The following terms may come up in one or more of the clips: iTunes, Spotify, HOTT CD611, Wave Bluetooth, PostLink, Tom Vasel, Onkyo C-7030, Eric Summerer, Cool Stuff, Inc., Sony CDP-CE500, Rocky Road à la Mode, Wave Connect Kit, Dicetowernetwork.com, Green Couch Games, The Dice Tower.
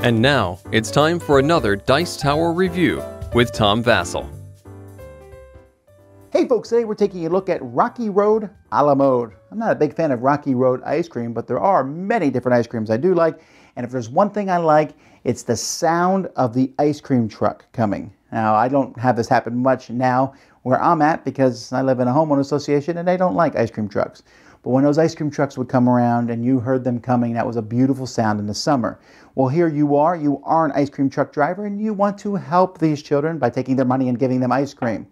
And now, it's time for another Dice Tower review with Tom Vasel. Hey folks, today we're taking a look at Rocky Road à la Mode. I'm not a big fan of Rocky Road ice cream, but there are many different ice creams I do like. And if there's one thing I like, it's the sound of the ice cream truck coming. Now, I don't have this happen much now where I'm at because I live in a homeowner association and they don't like ice cream trucks. But when those ice cream trucks would come around and you heard them coming, that was a beautiful sound in the summer. Well, here you are an ice cream truck driver and you want to help these children by taking their money and giving them ice cream.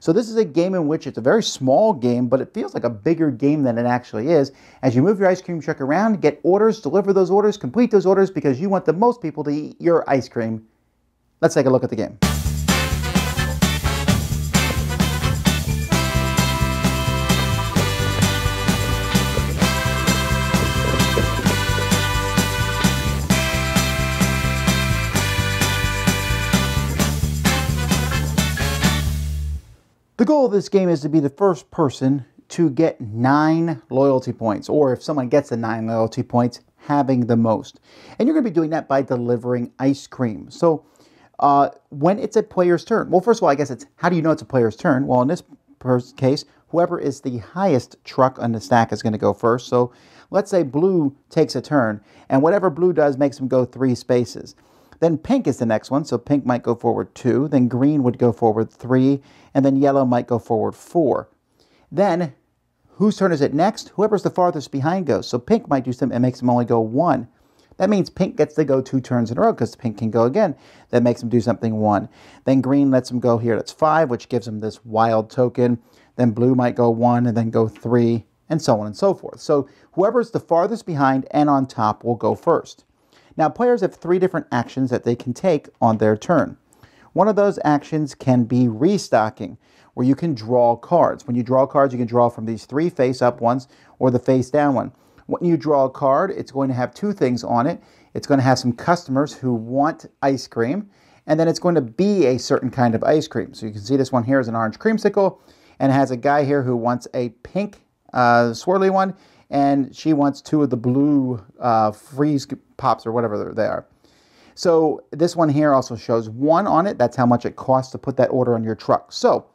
So this is a game in which it's a very small game, but it feels like a bigger game than it actually is. As you move your ice cream truck around, get orders, deliver those orders, complete those orders because you want the most people to eat your ice cream. Let's take a look at the game. The goal of this game is to be the first person to get 9 loyalty points, or if someone gets the 9 loyalty points, having the most. And you're going to be doing that by delivering ice cream. So when it's a player's turn, well, first of all, I guess it's how do you know it's a player's turn? Well, in this case, whoever is the highest truck on the stack is going to go first. So let's say blue takes a turn, and whatever blue does makes them go 3 spaces. Then pink is the next one, so pink might go forward 2, then green would go forward 3, and then yellow might go forward 4. Then, whose turn is it next? Whoever's the farthest behind goes, so pink might do something and makes them only go 1. That means pink gets to go 2 turns in a row because pink can go again. That makes them do something 1. Then green lets them go here, that's 5, which gives them this wild token. Then blue might go 1 and then go 3, and so on and so forth. So whoever's the farthest behind and on top will go first. Now, players have 3 different actions that they can take on their turn. One of those actions can be restocking, where you can draw cards. When you draw cards, you can draw from these 3 face-up ones or the face-down one. When you draw a card, it's going to have 2 things on it. It's going to have some customers who want ice cream, and then it's going to be a certain kind of ice cream. So you can see this one here is an orange creamsicle, and it has a guy here who wants a pink swirly one, and she wants 2 of the blue freeze pops or whatever they are. So this one here also shows 1 on it. That's how much it costs to put that order on your truck. So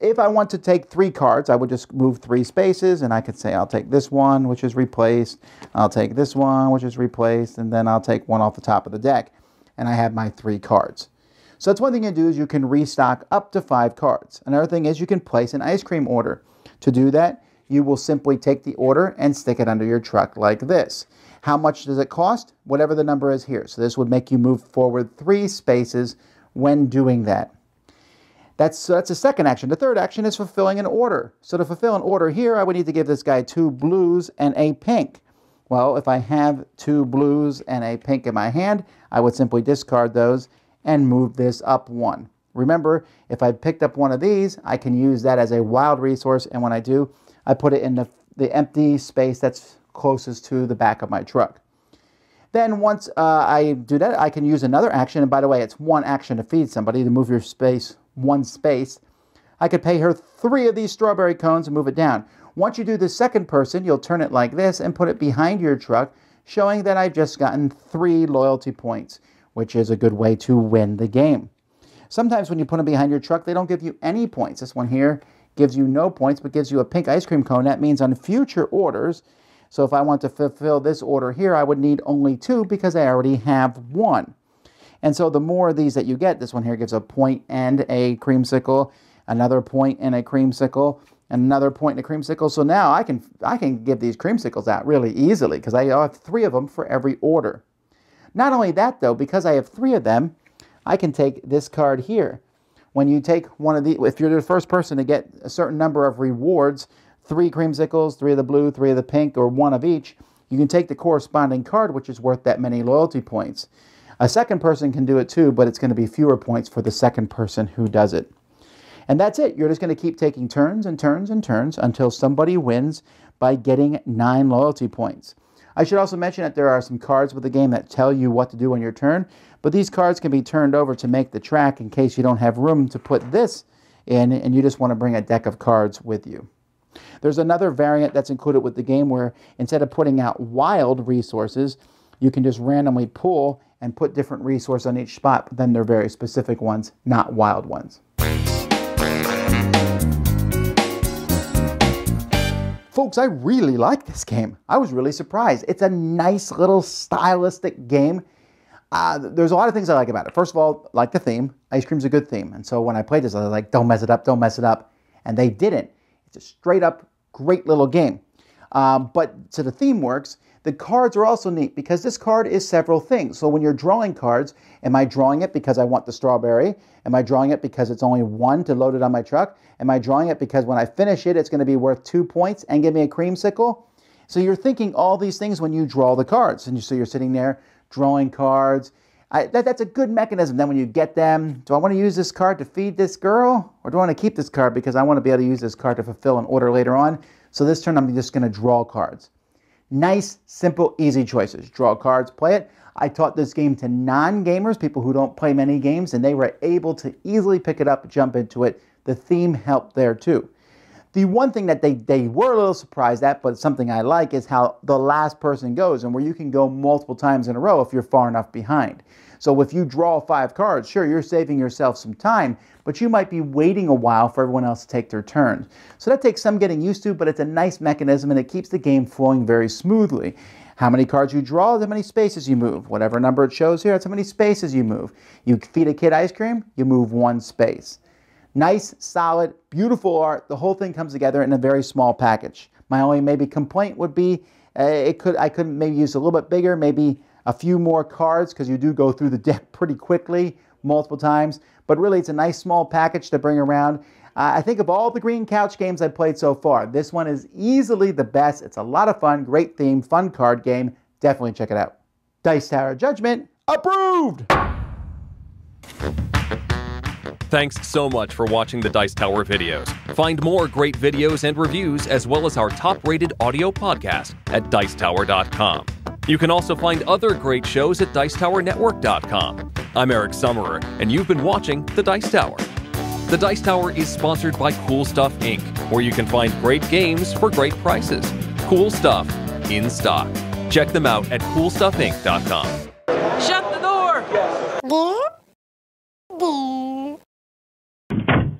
if I want to take 3 cards, I would just move 3 spaces, and I could say I'll take this one, which is replaced. I'll take this one, which is replaced, and then I'll take one off the top of the deck, and I have my 3 cards. So that's one thing you do is you can restock up to 5 cards. Another thing is you can place an ice cream order. To do that, you will simply take the order and stick it under your truck like this. How much does it cost? Whatever the number is here. So this would make you move forward 3 spaces when doing that. That's the second action. The third action is fulfilling an order. So to fulfill an order here, I would need to give this guy 2 blues and a pink. Well, if I have 2 blues and a pink in my hand, I would simply discard those and move this up 1. Remember, if I picked up one of these, I can use that as a wild resource, and when I do, I put it in the empty space that's closest to the back of my truck. Then once I do that, I can use another action. And by the way, it's 1 action to feed somebody, to move your space 1 space. I could pay her 3 of these strawberry cones and move it down. Once you do the second person, you'll turn it like this and put it behind your truck, showing that I've just gotten 3 loyalty points, which is a good way to win the game. Sometimes when you put them behind your truck, they don't give you any points. This one here gives you no points, but gives you a pink ice cream cone. That means on future orders, so if I want to fulfill this order here, I would need only 2 because I already have 1. And so the more of these that you get, this one here gives a point and a creamsicle, another point and a creamsicle, another point and a creamsicle. So now I can give these creamsicles out really easily because I have 3 of them for every order. Not only that though, because I have 3 of them, I can take this card here. When you take one of the, if you're the first person to get a certain number of rewards, 3 creamsicles, 3 of the blue, 3 of the pink, or 1 of each, you can take the corresponding card, which is worth that many loyalty points. A second person can do it too, but it's going to be fewer points for the second person who does it. And that's it. You're just going to keep taking turns and turns and turns until somebody wins by getting 9 loyalty points. I should also mention that there are some cards with the game that tell you what to do on your turn, but these cards can be turned over to make the track in case you don't have room to put this in and you just want to bring a deck of cards with you. There's another variant that's included with the game where instead of putting out wild resources, you can just randomly pull and put different resources on each spot, but then they're very specific ones, not wild ones. Folks, I really like this game. I was really surprised. It's a nice little stylistic game. There's a lot of things I like about it. First of all, like the theme. Ice cream's a good theme. And so when I played this, I was like, don't mess it up, don't mess it up. And they didn't. It's a straight up great little game. So the theme works. The cards are also neat because this card is several things. So when you're drawing cards, am I drawing it because I want the strawberry? Am I drawing it because it's only one to load it on my truck? Am I drawing it because when I finish it, it's going to be worth 2 points and give me a creamsicle? So you're thinking all these things when you draw the cards. And so you're sitting there drawing cards. That's a good mechanism. Then when you get them, do I want to use this card to feed this girl? Or do I want to keep this card because I want to be able to use this card to fulfill an order later on? So this turn, I'm just going to draw cards. Nice, simple, easy choices. Draw cards, play it. I taught this game to non-gamers, people who don't play many games, and they were able to easily pick it up, jump into it. The theme helped there too. The one thing that they were a little surprised at, but something I like, is how the last person goes and where you can go multiple times in a row if you're far enough behind. So if you draw 5 cards, sure, you're saving yourself some time, but you might be waiting a while for everyone else to take their turns. So that takes some getting used to, but it's a nice mechanism and it keeps the game flowing very smoothly. How many cards you draw, how many spaces you move. Whatever number it shows here, that's how many spaces you move. You feed a kid ice cream, you move 1 space. Nice, solid, beautiful art. The whole thing comes together in a very small package. My only maybe complaint would be I could maybe use a little bit bigger, maybe a few more cards, because you do go through the deck pretty quickly multiple times. But really, it's a nice small package to bring around. I think of all the Green Couch games I've played so far, this one is easily the best. It's a lot of fun, great theme, fun card game. Definitely check it out. Dice Tower Judgment approved! Thanks so much for watching the Dice Tower videos. Find more great videos and reviews, as well as our top-rated audio podcast at Dicetower.com. You can also find other great shows at Dicetowernetwork.com. I'm Eric Summerer, and you've been watching The Dice Tower. The Dice Tower is sponsored by Cool Stuff, Inc., where you can find great games for great prices. Cool Stuff in stock. Check them out at CoolStuffInc.com. Shut the door!